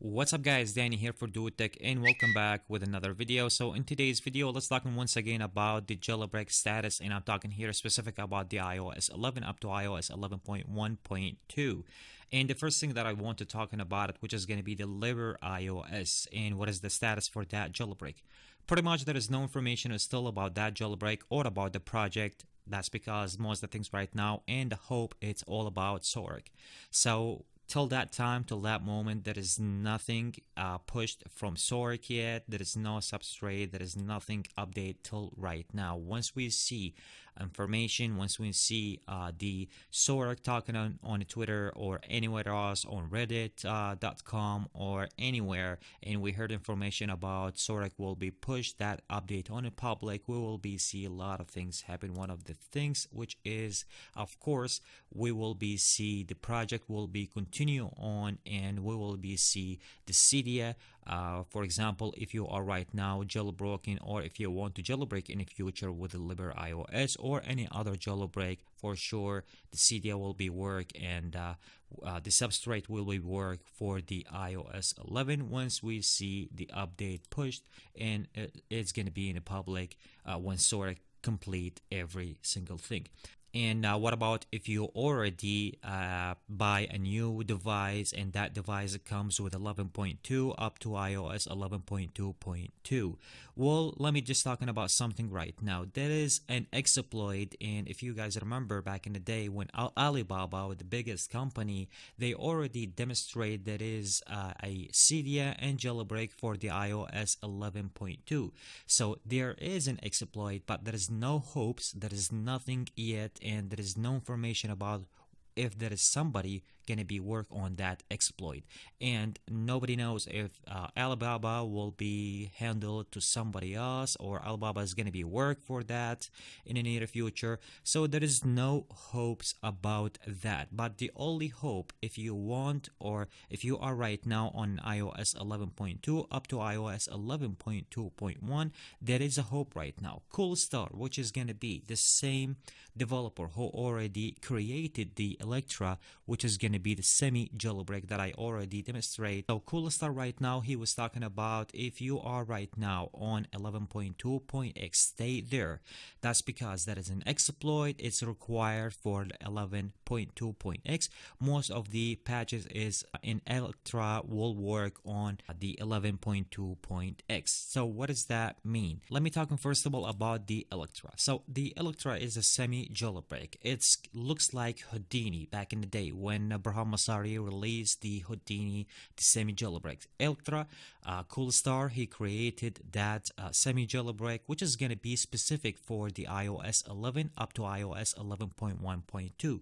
What's up guys, Danny here for DudetECH and welcome back with another video. So in today's video, let's talk once again about the jailbreak status, and I'm talking here specifically about the iOS 11 up to iOS 11.1.2. And the first thing that I want to talk about it, which is going to be the LiberiOS and what is the status for that jailbreak. Pretty much there is no information is still about that jailbreak or about the project. That's because most of the things right now and the hope it's all about Saurik. So till that time, till that moment, there is nothing pushed from Saurik yet. There is no substrate. There is nothing updated till right now. Once we see information, once we see the Saurik talking on Twitter or anywhere else on reddit.com or anywhere, and we heard information about Saurik will be pushed, that update on the public, we will be see a lot of things happen. One of the things which is, of course, we will be see the project will be continued on, and we will be see the Cydia. For example, if you are right now jailbroken, or if you want to jailbreak in the future with the LiberiOS or any other jailbreak, for sure the Cydia will be work, and the substrate will be work for the iOS 11 once we see the update pushed, and it's going to be in the public when Saurik complete every single thing. And what about if you already buy a new device and that device comes with 11.2 up to iOS 11.2.2? Well, let me just talking about something right now. That is an exploit, and if you guys remember back in the day when Alibaba, the biggest company, they already demonstrate that is a Cydia and jailbreak for the iOS 11.2. So there is an exploit, but there is no hopes, there is nothing yet, and there is no information about if there is somebody going to be work on that exploit. And nobody knows if Alibaba will be handled to somebody else, or Alibaba is going to be work for that in the near future. So there is no hopes about that. But the only hope, if you want, or if you are right now on iOS 11.2 up to iOS 11.2.1, there is a hope right now. Coolstar, which is going to be the same developer who already created the Electra, which is going to be the semi jailbreak that I already demonstrated. So Coolstar right now, he was talking about if you are right now on 11.2.x, stay there. That's because that is an exploit. It's required for 11.2.x. Most of the patches is in Electra will work on the 11.2.x. So what does that mean? Let me talk first of all about the Electra. So the Electra is a semi jailbreak. It looks like Houdini back in the day when Hamasari released the Houdini, the semi jailbreak. Electra, Coolstar, he created that semi jailbreak, which is going to be specific for the iOS 11 up to iOS 11.1.2.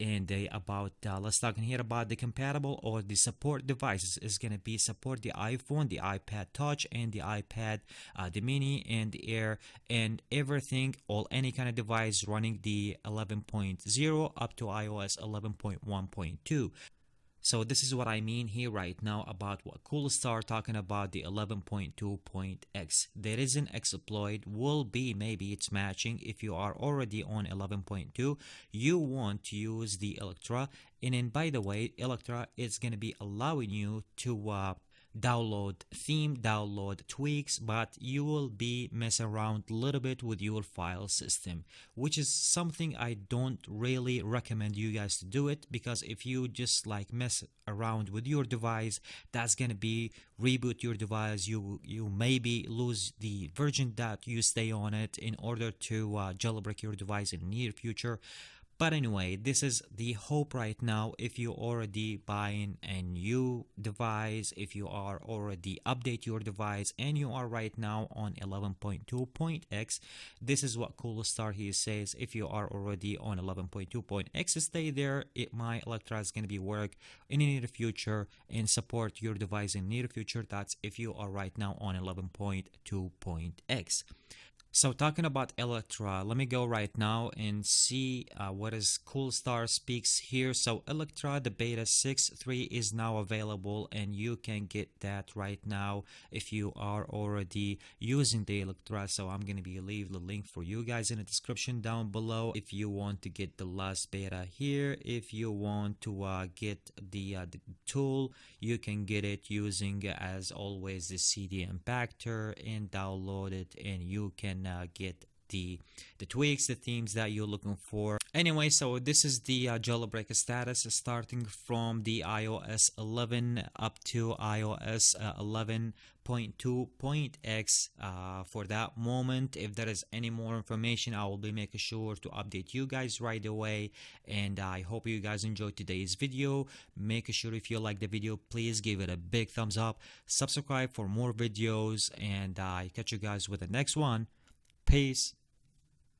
And they about let's talk in here about the compatible or the support devices is going to be support the iPhone, the iPad Touch, and the iPad the Mini and the Air, and everything, all any kind of device running the 11.0 up to iOS 11.1.2. So this is what I mean here right now about what Coolstar talking about the 11.2.x. There is an exploit, will be maybe it's matching. If you are already on 11.2, you want to use the Electra, and then by the way, Electra is going to be allowing you to download theme, download tweaks, but you will be messing around a little bit with your file system, which is something I don't really recommend you guys to do it, because if you just like mess around with your device, that's gonna be reboot your device, you maybe lose the version that you stay on it in order to jailbreak your device in the near future. But anyway, this is the hope right now. If you already buying a new device, if you are already update your device, and you are right now on 11.2.x, this is what Coolstar he says. If you are already on 11.2.x, stay there. My Electra is going to be work in the near future and support your device in the near future. That's if you are right now on 11.2.x. So talking about Electra, let me go right now and see what is Coolstar speaks here. So Electra, the beta 6.3 is now available, and you can get that right now if you are already using the Electra. So I'm going to be leaving the link for you guys in the description down below if you want to get the last beta here. If you want to get the tool, you can get it using, as always, the Cydia Impactor and download it, and you can get the tweaks, the themes that you're looking for. Anyway, so this is the jailbreak status starting from the iOS 11 up to iOS 11.2.x for that moment. If there is any more information, I will be making sure to update you guys right away, and I hope you guys enjoyed today's video. Make sure if you like the video, please give it a big thumbs up, subscribe for more videos, and I catch you guys with the next one. Peace.